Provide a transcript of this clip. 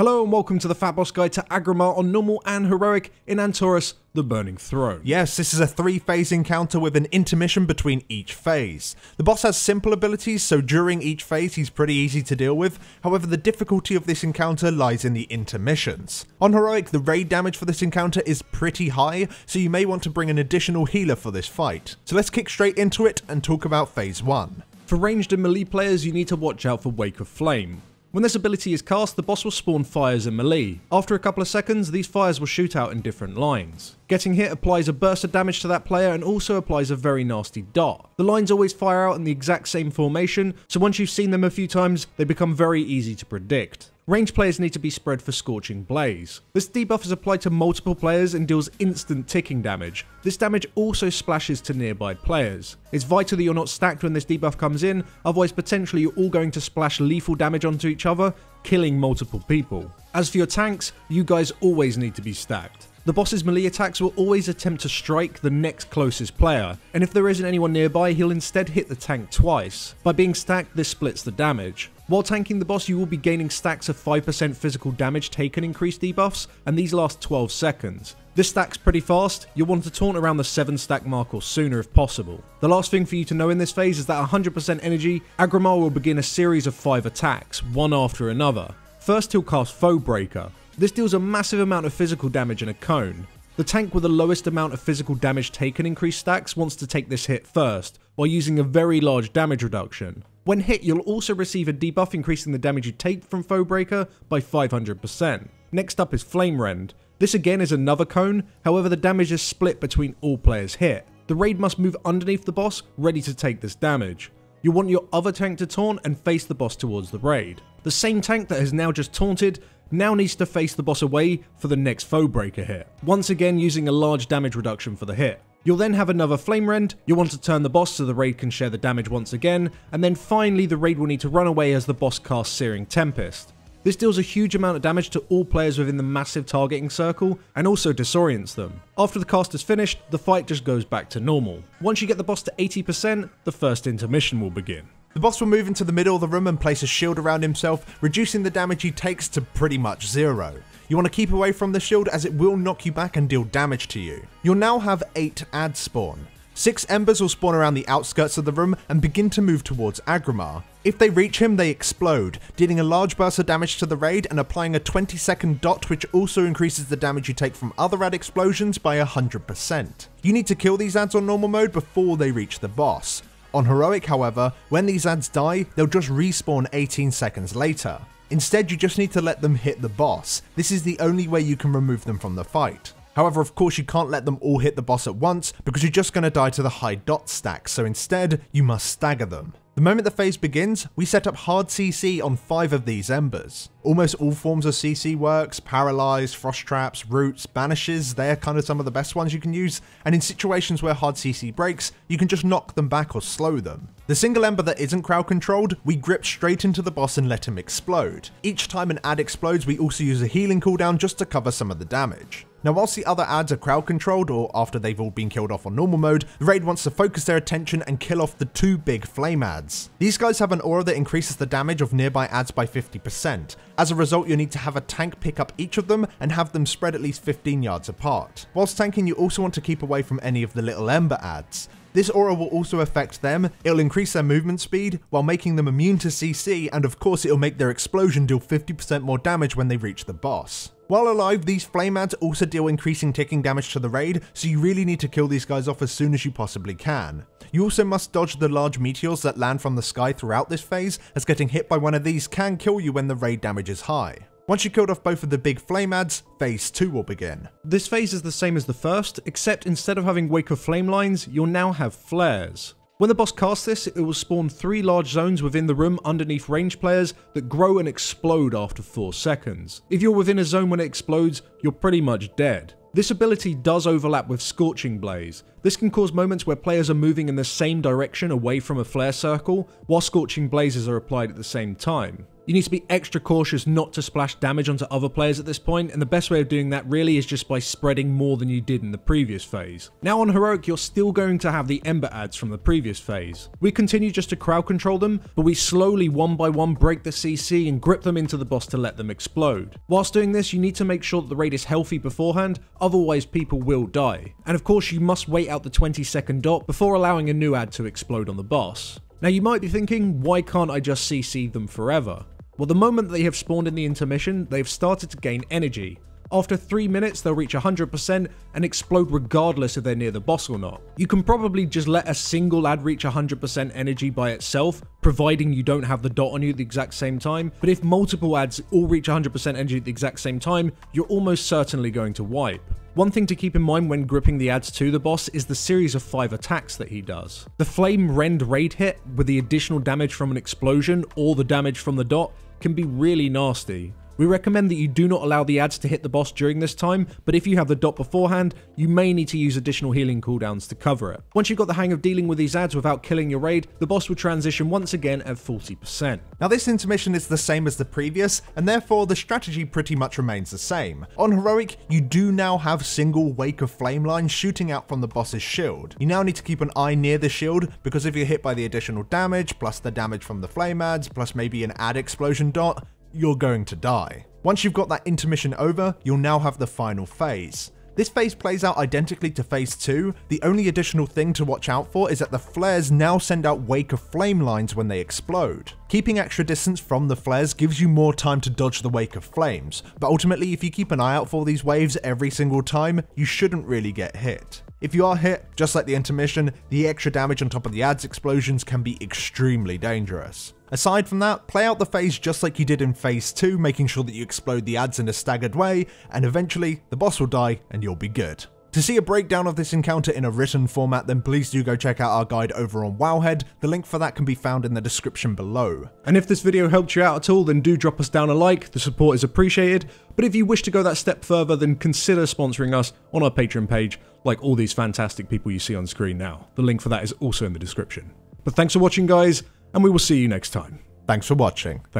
Hello and welcome to the Fat Boss Guide to Aggramar on Normal and Heroic in Antorus, The Burning Throne. Yes, this is a three-phase encounter with an intermission between each phase. The boss has simple abilities, so during each phase he's pretty easy to deal with. However, the difficulty of this encounter lies in the intermissions. On Heroic, the raid damage for this encounter is pretty high, so you may want to bring an additional healer for this fight. So let's kick straight into it and talk about phase 1. For ranged and melee players, you need to watch out for Wake of Flame. When this ability is cast, the boss will spawn fires in melee. After a couple of seconds, these fires will shoot out in different lines. Getting hit applies a burst of damage to that player and also applies a very nasty dart. The lines always fire out in the exact same formation, so once you've seen them a few times, they become very easy to predict. Range players need to be spread for Scorching Blaze. This debuff is applied to multiple players and deals instant ticking damage. This damage also splashes to nearby players. It's vital that you're not stacked when this debuff comes in, otherwise potentially you're all going to splash lethal damage onto each other, killing multiple people. As for your tanks, you guys always need to be stacked. The boss's melee attacks will always attempt to strike the next closest player, and if there isn't anyone nearby, he'll instead hit the tank twice. By being stacked, this splits the damage. While tanking the boss, you will be gaining stacks of 5% physical damage taken increased debuffs, and these last 12 seconds. This stacks pretty fast. You'll want to taunt around the 7 stack mark or sooner if possible. The last thing for you to know in this phase is that 100% energy, Aggramar will begin a series of 5 attacks, one after another. First, he'll cast Foe Breaker. This deals a massive amount of physical damage in a cone. The tank with the lowest amount of physical damage taken increased stacks wants to take this hit first, while using a very large damage reduction. When hit, you'll also receive a debuff increasing the damage you take from Foe Breaker by 500%. Next up is Flame Rend. This again is another cone, however the damage is split between all players hit. The raid must move underneath the boss, ready to take this damage. You'll want your other tank to taunt and face the boss towards the raid. The same tank that has now just taunted now needs to face the boss away for the next Foe Breaker hit, once again using a large damage reduction for the hit. You'll then have another Flame Rend. You'll want to turn the boss so the raid can share the damage once again, and then finally the raid will need to run away as the boss casts Searing Tempest. This deals a huge amount of damage to all players within the massive targeting circle, and also disorients them. After the cast is finished, the fight just goes back to normal. Once you get the boss to 80%, the first intermission will begin. The boss will move into the middle of the room and place a shield around himself, reducing the damage he takes to pretty much zero. You want to keep away from the shield as it will knock you back and deal damage to you. You'll now have 8 adds spawn. 6 embers will spawn around the outskirts of the room and begin to move towards Aggramar. If they reach him, they explode, dealing a large burst of damage to the raid and applying a 20-second dot, which also increases the damage you take from other ad explosions by 100%. You need to kill these ads on normal mode before they reach the boss. On Heroic, however, when these ads die, they'll just respawn 18 seconds later. Instead, you just need to let them hit the boss. This is the only way you can remove them from the fight. However, of course, you can't let them all hit the boss at once because you're just going to die to the high dot stack, so instead, you must stagger them. The moment the phase begins, we set up hard CC on 5 of these embers. Almost all forms of CC works: Paralyze, Frost Traps, Roots, Banishes. They're kind of some of the best ones you can use, and in situations where hard CC breaks, you can just knock them back or slow them. The single ember that isn't crowd controlled, we grip straight into the boss and let him explode. Each time an ad explodes, we also use a healing cooldown just to cover some of the damage. Now, whilst the other ads are crowd controlled, or after they've all been killed off on normal mode, the raid wants to focus their attention and kill off the 2 big flame ads. These guys have an aura that increases the damage of nearby ads by 50%. As a result, you need to have a tank pick up each of them and have them spread at least 15 yards apart. Whilst tanking, you also want to keep away from any of the little ember ads. This aura will also affect them. It'll increase their movement speed while making them immune to CC, and of course it'll make their explosion deal 50% more damage when they reach the boss. While alive, these flame ads also deal increasing ticking damage to the raid, so you really need to kill these guys off as soon as you possibly can. You also must dodge the large meteors that land from the sky throughout this phase, as getting hit by one of these can kill you when the raid damage is high. Once you killed off both of the big flame ads, phase 2 will begin. This phase is the same as the first, except instead of having Wake of Flame lines, you'll now have flares. When the boss casts this, it will spawn 3 large zones within the room underneath range players that grow and explode after 4 seconds. If you're within a zone when it explodes, you're pretty much dead. This ability does overlap with Scorching Blaze. This can cause moments where players are moving in the same direction away from a flare circle, while Scorching Blazes are applied at the same time. You need to be extra cautious not to splash damage onto other players at this point, and the best way of doing that really is just by spreading more than you did in the previous phase. Now on heroic, you're still going to have the ember adds from the previous phase. We continue just to crowd control them, but we slowly one by one break the CC and grip them into the boss to let them explode. Whilst doing this, you need to make sure that the raid is healthy beforehand, otherwise people will die. And of course you must wait out the 20-second dot before allowing a new add to explode on the boss. Now you might be thinking, why can't I just CC them forever? Well, the moment they have spawned in the intermission, they've started to gain energy. After 3 minutes, they'll reach 100% and explode regardless if they're near the boss or not. You can probably just let a single ad reach 100% energy by itself, providing you don't have the dot on you at the exact same time, but if multiple ads all reach 100% energy at the exact same time, you're almost certainly going to wipe. One thing to keep in mind when gripping the adds to the boss is the series of 5 attacks that he does. The Flame Rend raid hit, with the additional damage from an explosion or the damage from the dot, can be really nasty. We recommend that you do not allow the adds to hit the boss during this time, but if you have the dot beforehand, you may need to use additional healing cooldowns to cover it. Once you've got the hang of dealing with these adds without killing your raid, the boss will transition once again at 40%. Now this intermission is the same as the previous, and therefore the strategy pretty much remains the same. On heroic, you do now have single Wake of Flame lines shooting out from the boss's shield. You now need to keep an eye near the shield, because if you're hit by the additional damage, plus the damage from the flame adds, plus maybe an add explosion dot, you're going to die. Once you've got that intermission over, you'll now have the final phase. This phase plays out identically to phase 2, the only additional thing to watch out for is that the flares now send out Wake of Flame lines when they explode. Keeping extra distance from the flares gives you more time to dodge the Wake of Flames, but ultimately if you keep an eye out for these waves every single time, you shouldn't really get hit. If you are hit, just like the intermission, the extra damage on top of the adds explosions can be extremely dangerous. Aside from that, play out the phase just like you did in phase 2, making sure that you explode the adds in a staggered way, and eventually the boss will die and you'll be good. To see a breakdown of this encounter in a written format, then please do go check out our guide over on Wowhead. The link for that can be found in the description below. And if this video helped you out at all, then do drop us down a like, the support is appreciated, but if you wish to go that step further, then consider sponsoring us on our Patreon page, like all these fantastic people you see on screen now. The link for that is also in the description. But thanks for watching guys, and we will see you next time. Thanks for watching.